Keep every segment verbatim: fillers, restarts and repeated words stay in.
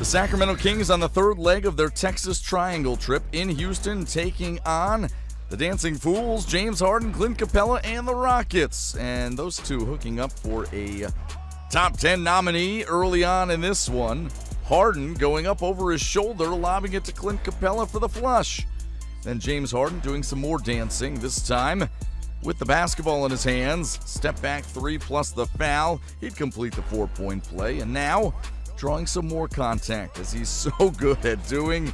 The Sacramento Kings on the third leg of their Texas Triangle trip in Houston, taking on the Dancing Fools, James Harden, Clint Capella, and the Rockets. And those two hooking up for a top ten nominee early on in this one. Harden going up over his shoulder, lobbing it to Clint Capella for the flush. Then James Harden doing some more dancing, this time with the basketball in his hands. Step back three plus the foul. He'd complete the four-point play. And now drawing some more contact, as he's so good at doing.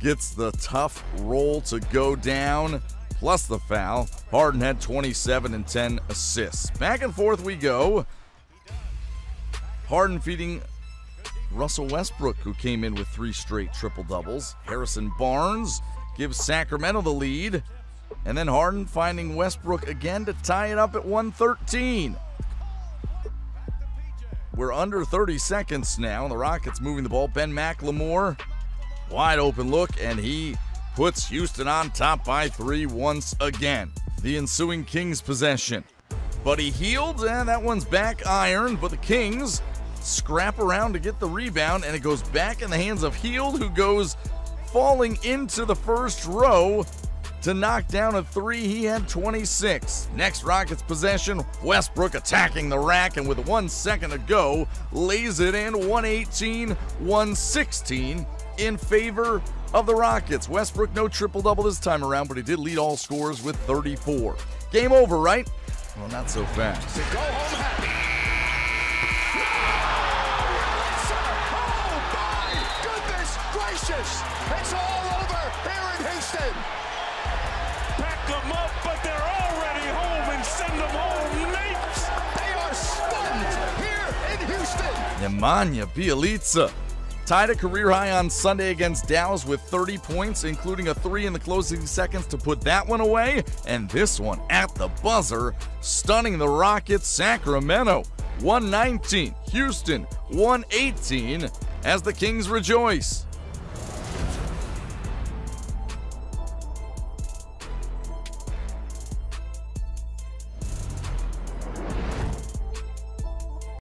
Gets the tough roll to go down, plus the foul. Harden had twenty-seven and ten assists. Back and forth we go. Harden feeding Russell Westbrook, who came in with three straight triple-doubles. Harrison Barnes gives Sacramento the lead. And then Harden finding Westbrook again to tie it up at one thirteen. We're under thirty seconds now, and the Rockets moving the ball. Ben McLemore, wide open look, and he puts Houston on top by three once again. The ensuing Kings possession. Buddy Hield, and that one's back ironed, but the Kings scrap around to get the rebound, and it goes back in the hands of Hield, who goes falling into the first row to knock down a three. He had twenty-six. Next Rockets possession, Westbrook attacking the rack, and with one second to go, lays it in. One eighteen, one sixteen. In favor of the Rockets. Westbrook, no triple-double this time around, but he did lead all scorers with thirty-four. Game over, right? Well, not so fast. To go home happy. Oh, my goodness gracious! It's all over here in Houston. Pack them up, but they're already home, and send them home names. They are stunned here in Houston. Nemanja Bjelica tied a career high on Sunday against Dallas with thirty points, including a three in the closing seconds to put that one away. And this one at the buzzer, stunning the Rockets. Sacramento one nineteen, Houston one eighteen, as the Kings rejoice.